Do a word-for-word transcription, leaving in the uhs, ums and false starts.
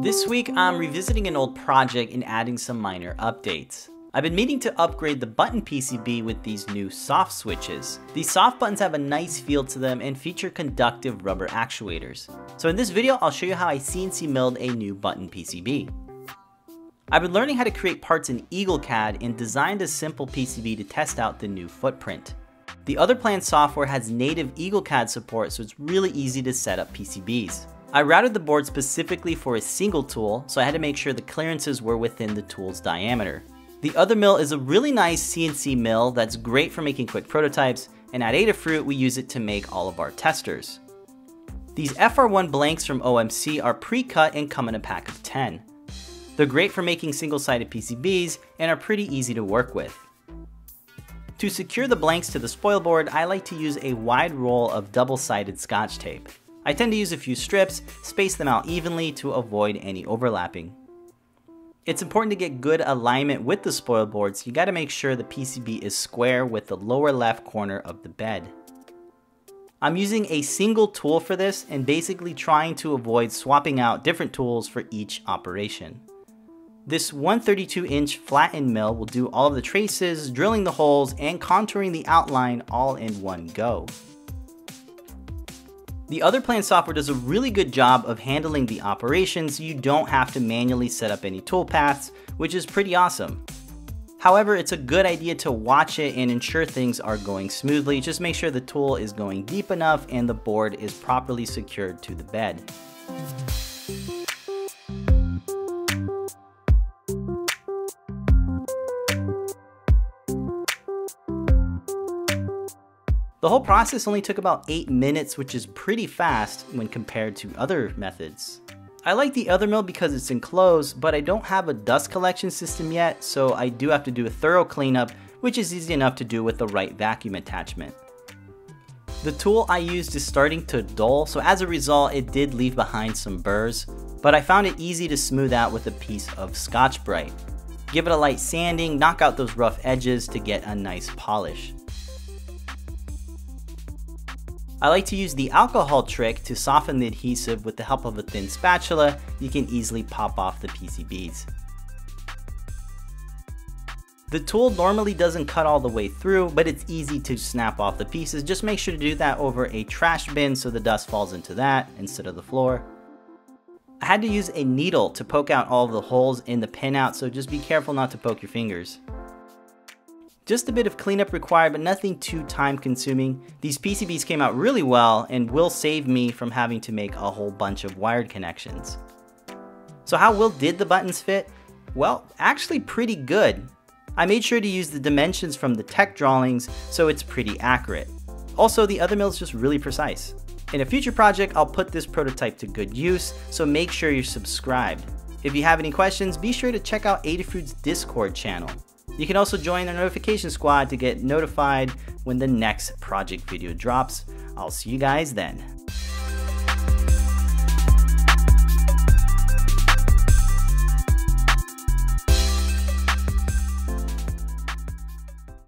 This week, I'm revisiting an old project and adding some minor updates. I've been meaning to upgrade the button P C B with these new soft switches. These soft buttons have a nice feel to them and feature conductive rubber actuators. So in this video, I'll show you how I C N C milled a new button P C B. I've been learning how to create parts in Eagle C A D and designed a simple P C B to test out the new footprint. The Otherplan software has native Eagle C A D support, so it's really easy to set up P C Bs. I routed the board specifically for a single tool, so I had to make sure the clearances were within the tool's diameter. The Othermill is a really nice C N C mill that's great for making quick prototypes, and at Adafruit, we use it to make all of our testers. These F R one blanks from O M C are pre-cut and come in a pack of ten. They're great for making single-sided P C Bs and are pretty easy to work with. To secure the blanks to the spoil board, I like to use a wide roll of double-sided Scotch tape. I tend to use a few strips, space them out evenly to avoid any overlapping. It's important to get good alignment with the spoil board, so you gotta make sure the P C B is square with the lower left corner of the bed. I'm using a single tool for this and basically trying to avoid swapping out different tools for each operation. This one thirty-two inch flattened mill will do all of the traces, drilling the holes, and contouring the outline all in one go. The Otherplan software does a really good job of handling the operations, so you don't have to manually set up any tool paths, which is pretty awesome. However, it's a good idea to watch it and ensure things are going smoothly. Just make sure the tool is going deep enough and the board is properly secured to the bed. The whole process only took about eight minutes, which is pretty fast when compared to other methods. I like the Othermill because it's enclosed, but I don't have a dust collection system yet, so I do have to do a thorough cleanup, which is easy enough to do with the right vacuum attachment. The tool I used is starting to dull, so as a result it did leave behind some burrs, but I found it easy to smooth out with a piece of Scotch-Brite. Give it a light sanding, knock out those rough edges to get a nice polish. I like to use the alcohol trick to soften the adhesive. With the help of a thin spatula, you can easily pop off the P C Bs. The tool normally doesn't cut all the way through, but it's easy to snap off the pieces. Just make sure to do that over a trash bin so the dust falls into that instead of the floor. I had to use a needle to poke out all the holes in the pinout, so just be careful not to poke your fingers. Just a bit of cleanup required, but nothing too time consuming. These P C Bs came out really well and will save me from having to make a whole bunch of wired connections. So how well did the buttons fit? Well, actually pretty good. I made sure to use the dimensions from the tech drawings, so it's pretty accurate. Also, the Othermill is just really precise. In a future project, I'll put this prototype to good use, so make sure you're subscribed. If you have any questions, be sure to check out Adafruit's Discord channel. You can also join the notification squad to get notified when the next project video drops. I'll see you guys then.